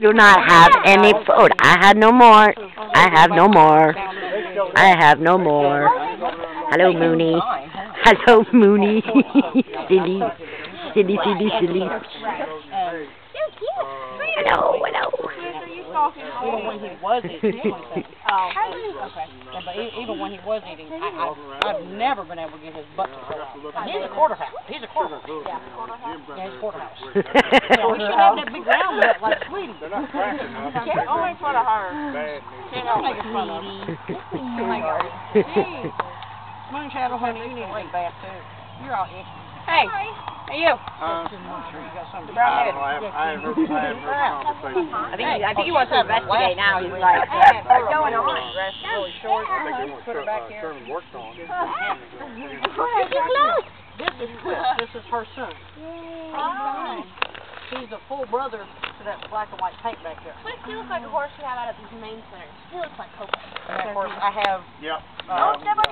Do not have any food. I had no more. I have no more. I have no more. Hello, Mooney. Hello, Mooney. Silly. Silly, silly, silly. Hello, hello. Even when he was eating. But even when he was eating, I've never been able to get his butt to cook. He's a quarterhouse. He's a quarterhouse. Yeah, he's a quarterhouse. Yeah, we should have that big round butt like Sweetie. Can't always put a hard. Can't help making fun of him. Oh my God. Jeez. Moon Shadow, honey, you need to be back too. You're all itchy. Hey. Hey, you. I think he wants to investigate now. He's like, what's going on? Put her back here. This is her son. He's a full brother to that black and white tank back there. But she looks like a horse you have out at the Humane Center. She looks like Coco. Of course, I have. Yep.